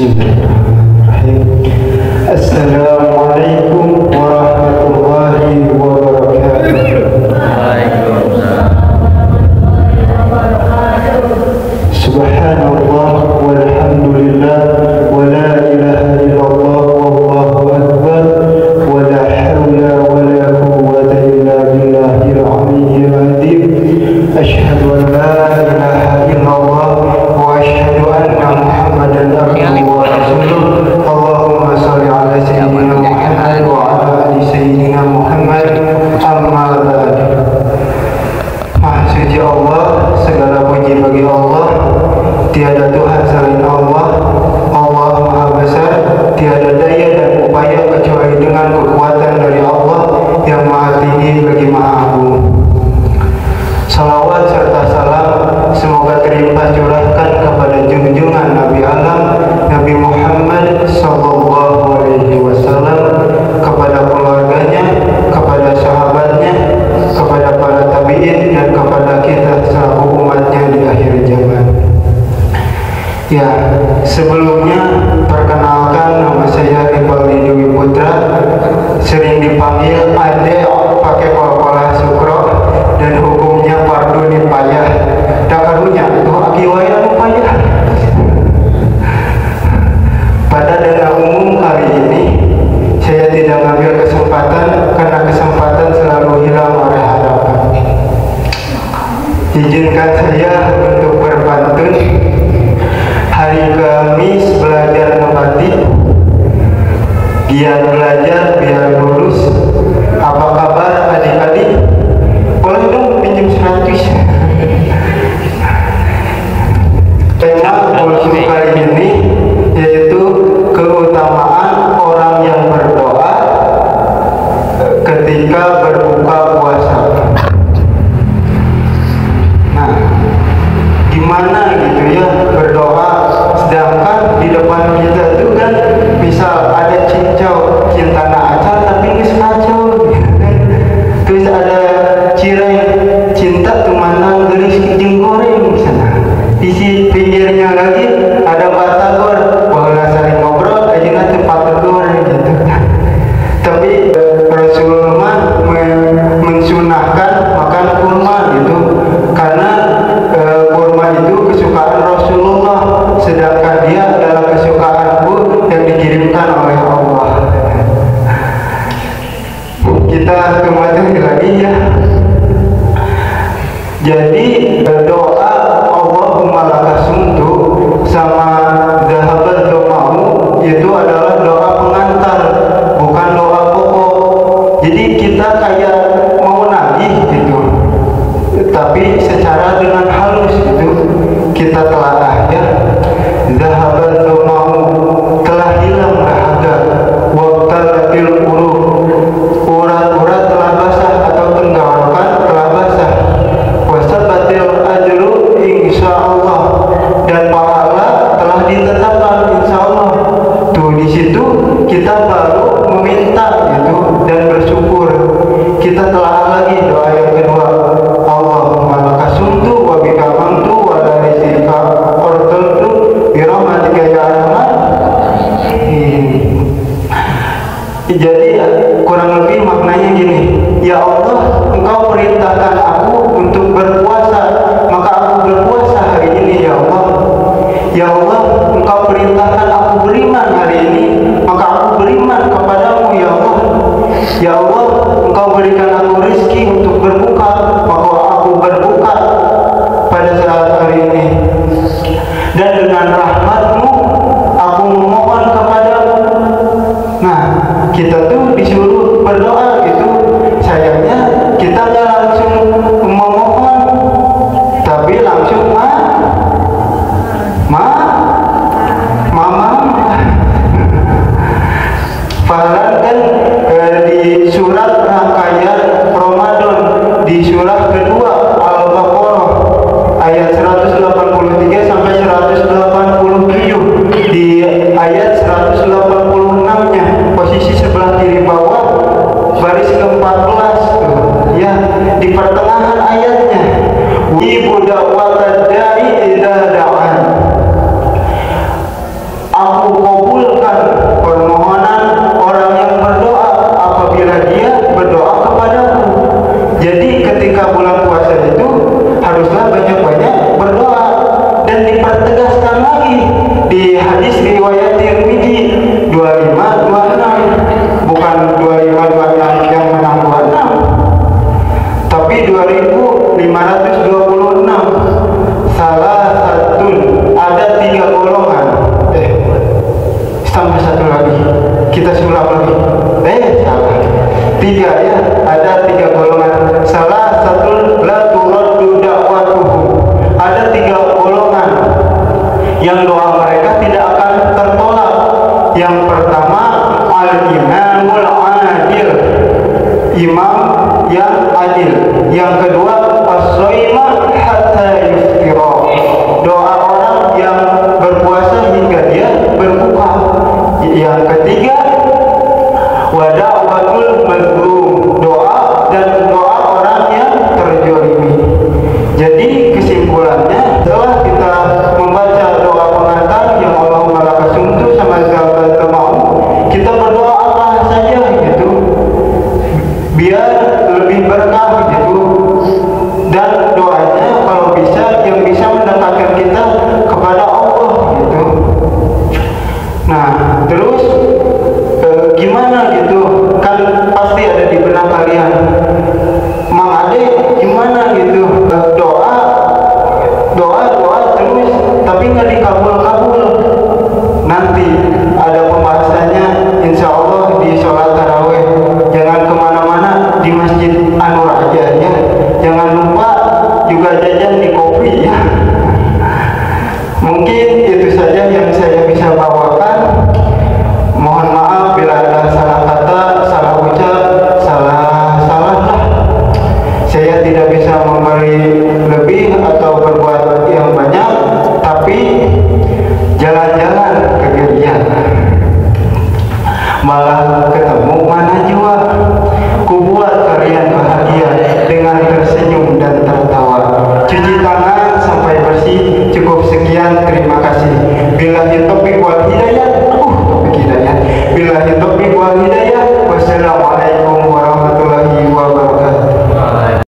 Assalamualaikum warahmatullahi wabarakatuh. Waalaikumsalam. Subhanallah walhamdulillah wa la ilaha illallah wallahu akbar wa la hawla wa la quwwata illa billahil aliyyil azim. Ashhadu an la ilaha illallah wa ashhadu anna Muhammadan abduhu wa rasuluh. Tiada Tuhan selain Allah, Allah Maha Besar, tiada daya dan upaya kecuali dengan kekuatan dari Allah yang Maha Tinggi lagi Maha Agung. Salawat serta salam semoga terlimpah curahkan kepada junjungan Nabi Alam, Nabi Muhammad Sallallahu Alaihi Wasallam, kepada keluarganya, kepada sahabatnya, kepada para tabi'in, dan kepada kita selaku umatnya di akhir zaman. Ya, sebelumnya perkenalkan nama saya Iqbal Dwi Putra, sering dipanggil Ade pakai kol-kolah sukro dan hukumnya pardu di payah. Tak karunya itu akiwayang payah. Pada dengar umum kali ini saya tidak mengambil kesempatan karena kesempatan selalu hilang oleh harapan. Izinkan saya untuk berbantun. Hari Kamis belajar ngebati, giat belajar biar lulus. Apa kabar adik-adik? Boleh dong pinjam 100? Tema kuliah kali ini yaitu keutamaan orang yang berdoa ketika berbuka puasa. Nah, gimana gitu ya berdoa? Sedangkan di depan kita itu kan misal ada cincau cintana acar tapi nggak sekacau, terus ada cireng cinta tumanang gelis kijeng goreng misalnya. Di si pinggirnya lagi ada batagor bahwa saling ngobrol aja nanti patagor gitu. Tapi Rasulullah mensunahkan makan kurma gitu karena kurma itu kesukaan Rasulullah, sedangkan dia adalah kesukaanku yang dikirimkan oleh Allah. Kita kembali lagi ya. Jadi doa Allahumma laka sumtu sama dhahabat doa'u itu adalah doa pengantar, bukan doa pokok. Jadi kita kayak mau nagih gitu, tapi secara dengan halus itu kita telah ya. Zahabat domahu, telah hilang dahaga. Waqtalatil uruh, urat-urat telah basah atau tenggorokan telah basah. Wasabatil ajru insyaallah, dan pahala telah ditetapkan insyaallah. Tuh di situ kita baru meminta gitu dan bersyukur. Kita telah lagi doa yang kedua. Allahumma laka sumtu wa bika amantu wa la rizika qartaltu birahmatika ya arhamar rahimin. Jadi kurang lebih maknanya gini, ya Allah, Engkau perintahkan aku untuk berpuasa, maka aku berpuasa hari ini ya Allah. Ya Allah, Engkau perintahkan aku beriman hari ini, maka aku beriman kepadamu ya Allah. Ya Allah, Engkau berikan aku rezeki untuk berbuka, maka aku berbuka pada saat hari ini. Dan dengan rahmat-Mu, aku memohon kepadamu. Nah, kita tuh disuruh berdoa gitu. Sayangnya kita nggak langsung memohon, tapi langsung mama. Padahal kan di surat rangkaian Ramadan di surat kedua Al-Baqarah ayat 183 sampai 187, di ayat 186-nya posisi sebelah kiri bawah baris ke-14 tuh ya, di pertengahan ayatnya ibu dakwatad da'i idza da'an. Aku Aku kabulkan permohonan orang yang berdoa apabila dia berdoa kepadaku. Jadi ketika bulan puasa itu haruslah banyak-banyak berdoa, dan dipertegaskan lagi di hadis riwayat Tirmidzi 2526, bukan 2526 yang menang 26, tapi 2526. Salah satu ada 3 golongan. Tambah satu lagi, kita sulap lagi. Salah. 3 ya, ada 3 golongan. Salah satu la turaddu da'watuhum. Ada 3 golongan yang doa mereka tidak akan tertolak. Yang pertama al-imamul adil, imam yang adil. Yang kedua as-shaimah hatta yuftira, doa orang yang berpuasa hingga dia berbuka. Yang ketiga wada'watul mazlum, doa dan doa orang yang terzalimi. Jadi kesimpulannya, setelah kita membaca doa pengantar yang Allahumma laka sumtu sama zalal tamam, kita berdoa apa saja gitu biar lebih berkah gitu, dan doanya kalau bisa yang bisa mendekatkan kita kepada Allah gitu. Nah, terus gimana gitu? Kan pasti ada di benak kalian, Mang Ade gimana gitu? Doa terus tapi nggak dikabul-kabul. Nanti ada pembahasannya insya Allah di sholat tarawih. Jangan kemana-mana, di Masjid Anwar aja ya. Jangan lupa juga jajan di kopi ya. Mungkin itu saja yang saya bisa bawakan. Mohon maaf bila ada salah kata, salah ucap, salah lah. Saya tidak bisa memberi lebih atau berbuat yang banyak, tapi jalan-jalan ke gereja malah ketemu mana jiwa. Kubuat kalian bahagia dengan tersenyum dan tertawa. Cuci tangan sampai bersih. Cukup sekian, terima kasih. Bila itu